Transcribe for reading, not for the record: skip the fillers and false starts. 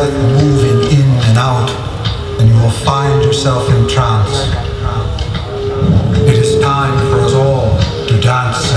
breath moving in and out, and you will find yourself in trance. It is time for us all to dance.